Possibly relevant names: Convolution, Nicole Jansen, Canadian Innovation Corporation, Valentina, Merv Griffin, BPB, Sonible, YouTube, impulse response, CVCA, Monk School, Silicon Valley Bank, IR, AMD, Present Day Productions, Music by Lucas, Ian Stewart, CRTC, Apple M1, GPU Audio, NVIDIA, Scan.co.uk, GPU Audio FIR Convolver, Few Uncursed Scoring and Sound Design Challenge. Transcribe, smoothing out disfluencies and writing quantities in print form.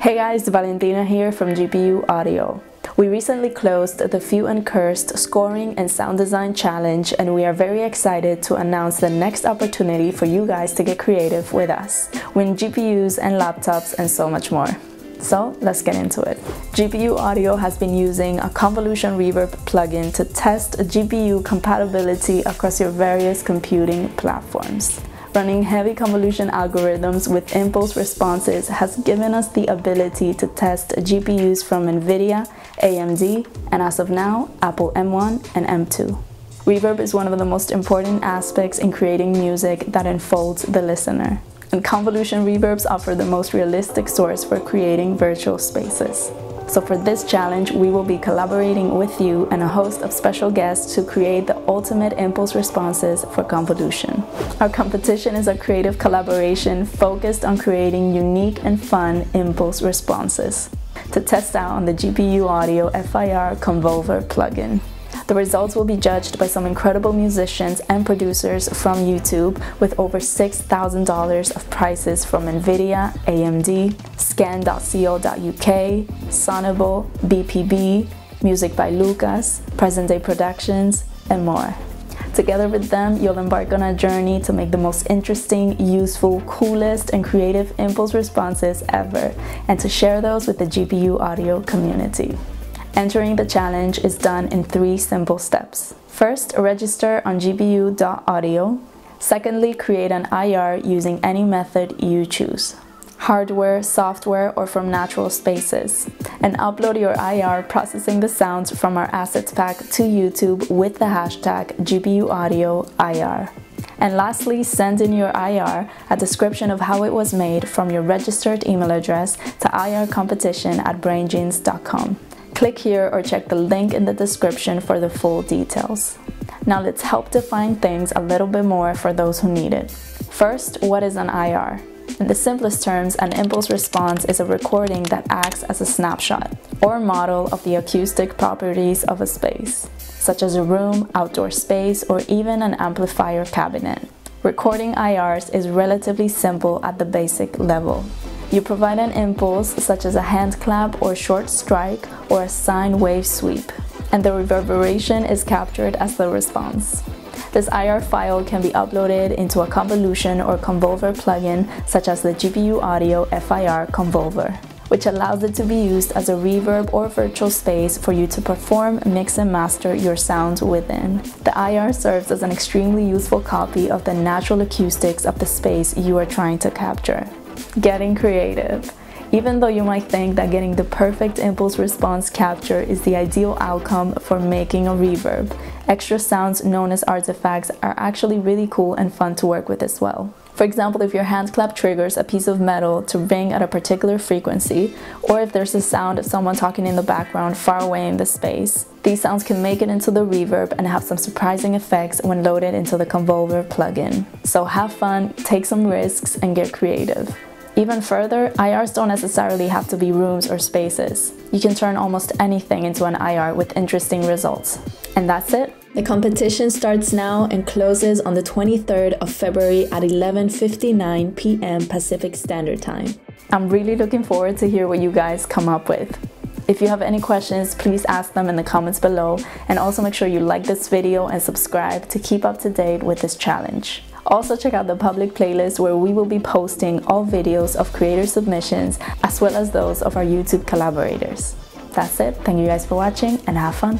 Hey guys, Valentina here from GPU Audio. We recently closed the Few Uncursed Scoring and Sound Design Challenge, and we are very excited to announce the next opportunity for you guys to get creative with us. Win GPUs and laptops and so much more. So let's get into it. GPU Audio has been using a convolution reverb plugin to test GPU compatibility across your various computing platforms. Running heavy convolution algorithms with impulse responses has given us the ability to test GPUs from NVIDIA, AMD, and as of now, Apple M1 and M2. Reverb is one of the most important aspects in creating music that enfolds the listener, and convolution reverbs offer the most realistic source for creating virtual spaces. So for this challenge, we will be collaborating with you and a host of special guests to create the ultimate impulse responses for convolution. Our competition is a creative collaboration focused on creating unique and fun impulse responses to test out on the GPU Audio FIR Convolver plugin. The results will be judged by some incredible musicians and producers from YouTube, with over $6,000 of prizes from NVIDIA, AMD, Scan.co.uk, Sonible, BPB, Music by Lucas, Present Day Productions, and more. Together with them, you'll embark on a journey to make the most interesting, useful, coolest, and creative impulse responses ever, and to share those with the GPU Audio community. Entering the challenge is done in three simple steps. First, register on gpu.audio. Secondly, create an IR using any method you choose, hardware, software, or from natural spaces, and upload your IR processing the sounds from our assets pack to YouTube with the hashtag GPUAudioIR. And lastly, send in your IR, a description of how it was made, from your registered email address to ircompetition@braingenes.com. Click here or check the link in the description for the full details. Now let's help define things a little bit more for those who need it. First, what is an IR? In the simplest terms, an impulse response is a recording that acts as a snapshot or model of the acoustic properties of a space, such as a room, outdoor space, or even an amplifier cabinet. Recording IRs is relatively simple at the basic level. You provide an impulse, such as a hand clap or short strike or a sine wave sweep, and the reverberation is captured as the response. This IR file can be uploaded into a convolution or convolver plugin, such as the GPU Audio FIR Convolver, which allows it to be used as a reverb or virtual space for you to perform, mix, and master your sounds within. The IR serves as an extremely useful copy of the natural acoustics of the space you are trying to capture. Getting creative. Even though you might think that getting the perfect impulse response capture is the ideal outcome for making a reverb, extra sounds known as artifacts are actually really cool and fun to work with as well. For example, if your hand clap triggers a piece of metal to ring at a particular frequency, or if there's a sound of someone talking in the background far away in the space, these sounds can make it into the reverb and have some surprising effects when loaded into the Convolver plugin. So have fun, take some risks, and get creative. Even further, IRs don't necessarily have to be rooms or spaces. You can turn almost anything into an IR with interesting results. And that's it. The competition starts now and closes on the 23rd of February at 11:59 p.m. Pacific Standard Time. I'm really looking forward to hear what you guys come up with. If you have any questions, please ask them in the comments below, and also make sure you like this video and subscribe to keep up to date with this challenge. Also check out the public playlist, where we will be posting all videos of creator submissions as well as those of our YouTube collaborators. That's it. Thank you guys for watching, and have fun.